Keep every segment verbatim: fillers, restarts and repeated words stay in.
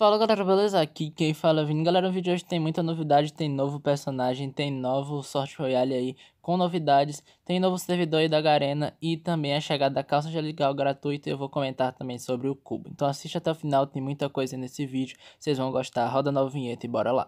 Fala galera, beleza? Aqui quem fala é Vini. Galera, no vídeo de hoje tem muita novidade, tem novo personagem, tem novo Sorte Royale aí com novidades, tem novo servidor aí da Garena e também a chegada da calça angelical gratuita, e eu vou comentar também sobre o cubo. Então assiste até o final, tem muita coisa nesse vídeo, vocês vão gostar, roda a nova vinheta e bora lá!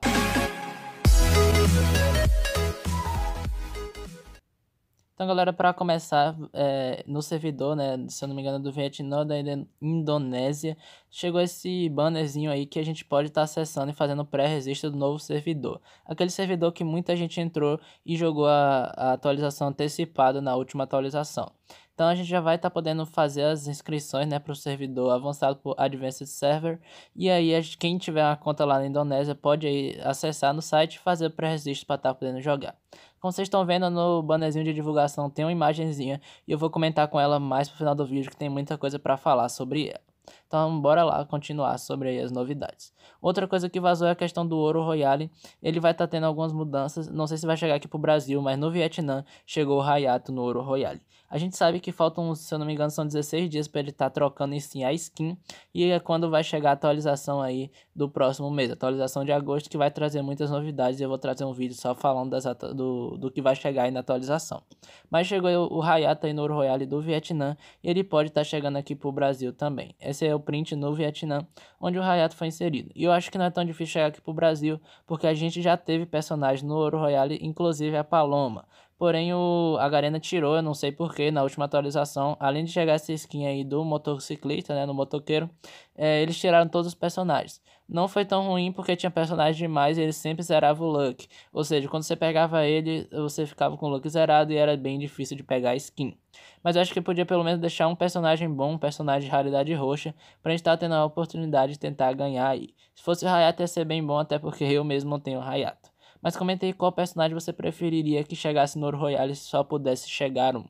Então galera, para começar, é, no servidor, né, se eu não me engano, do Vietnã, da Indonésia, chegou esse bannerzinho aí que a gente pode estar tá acessando e fazendo pré-registro do novo servidor. Aquele servidor que muita gente entrou e jogou a, a atualização antecipada na última atualização. Então a gente já vai estar tá podendo fazer as inscrições, né, para o servidor avançado por Advanced Server. E aí a gente, quem tiver uma conta lá na Indonésia pode aí acessar no site e fazer o pré-registro para estar tá podendo jogar. Como vocês estão vendo no bannerzinho de divulgação tem uma imagenzinha e eu vou comentar com ela mais pro final do vídeo, que tem muita coisa para falar sobre ela. Então bora lá continuar sobre aí as novidades. Outra coisa que vazou é a questão do Ouro Royale. Ele vai estar tá tendo algumas mudanças, não sei se vai chegar aqui pro Brasil, mas no Vietnã chegou o Hayato no Ouro Royale. A gente sabe que faltam, se eu não me engano, são dezesseis dias para ele estar tá trocando em sim a skin, e é quando vai chegar a atualização aí do próximo mês, a atualização de agosto, que vai trazer muitas novidades, e eu vou trazer um vídeo só falando das do, do que vai chegar aí na atualização. Mas chegou o Hayato aí no Ouro Royale do Vietnã, e ele pode estar tá chegando aqui pro Brasil também. Esse é o print no Vietnã, onde o Hayato foi inserido. E eu acho que não é tão difícil chegar aqui pro Brasil, porque a gente já teve personagens no Ouro Royale, inclusive a Paloma. Porém, o, a Garena tirou, eu não sei porquê, na última atualização, além de chegar essa skin aí do motociclista, né, no motoqueiro, é, eles tiraram todos os personagens. Não foi tão ruim porque tinha personagens demais e ele sempre zerava o luck. Ou seja, quando você pegava ele, você ficava com o luck zerado e era bem difícil de pegar a skin. Mas eu acho que podia pelo menos deixar um personagem bom, um personagem de raridade roxa, pra gente estar tá tendo a oportunidade de tentar ganhar aí. Se fosse o Hayato ia ser bem bom, até porque eu mesmo não tenho Hayato. Mas comenta aí qual personagem você preferiria que chegasse no Ouro Royale se só pudesse chegar um.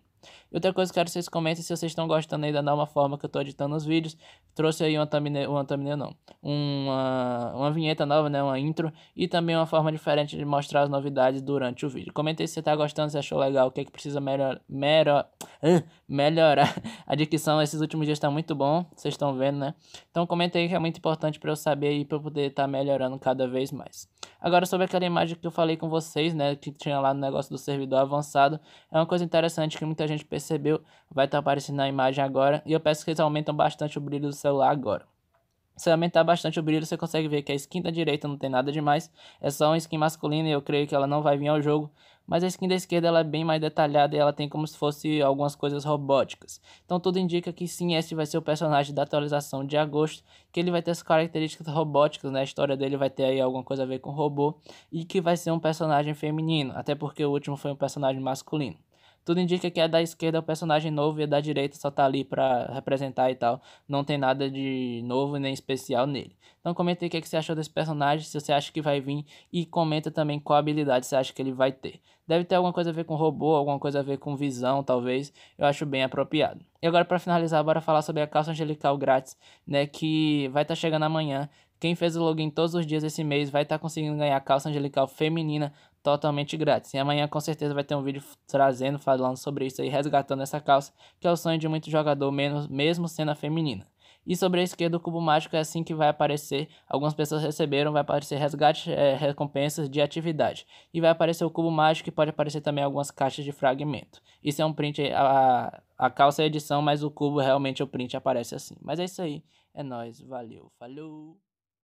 E outra coisa que eu quero que vocês comentem, se vocês estão gostando aí da nova forma que eu estou editando os vídeos. Trouxe aí uma thumbnail, uma thumbnail não, uma, uma vinheta nova, né, uma intro, e também uma forma diferente de mostrar as novidades durante o vídeo. Comenta aí se você está gostando, se achou legal, o que é que precisa melhor, melhor, uh, melhorar. A dicção esses últimos dias está muito bom, vocês estão vendo, né? Então comenta aí, que é muito importante para eu saber e para eu poder estar tá melhorando cada vez mais. Agora, sobre aquela imagem que eu falei com vocês, né, que tinha lá no negócio do servidor avançado, é uma coisa interessante que muita gente percebeu, vai estar tá aparecendo na imagem agora, e eu peço que eles aumentam bastante o brilho do celular agora. Se aumentar bastante o brilho, você consegue ver que a skin da direita não tem nada demais, é só uma skin masculina e eu creio que ela não vai vir ao jogo, mas a skin da esquerda ela é bem mais detalhada e ela tem como se fosse algumas coisas robóticas. Então tudo indica que sim, esse vai ser o personagem da atualização de agosto, que ele vai ter as características robóticas, né? A história dele vai ter aí alguma coisa a ver com robô, e que vai ser um personagem feminino, até porque o último foi um personagem masculino. Tudo indica que a da esquerda é o personagem novo e a da direita só tá ali pra representar e tal. Não tem nada de novo nem especial nele. Então comenta aí o que você achou desse personagem, se você acha que vai vir. E comenta também qual habilidade você acha que ele vai ter. Deve ter alguma coisa a ver com robô, alguma coisa a ver com visão, talvez. Eu acho bem apropriado. E agora, pra finalizar, bora falar sobre a calça angelical grátis, né, que vai tá chegando amanhã. Quem fez o login todos os dias esse mês vai estar conseguindo ganhar a calça angelical feminina totalmente grátis. E amanhã com certeza vai ter um vídeo trazendo, falando sobre isso aí, resgatando essa calça, que é o sonho de muito jogador, mesmo sendo a feminina. E sobre a esquerda, o cubo mágico é assim que vai aparecer. Algumas pessoas receberam, vai aparecer resgate, é, recompensas de atividade. E vai aparecer o cubo mágico e pode aparecer também algumas caixas de fragmento. Isso é um print, a, a calça é edição, mas o cubo realmente, o print aparece assim. Mas é isso aí, é nóis, valeu, falou!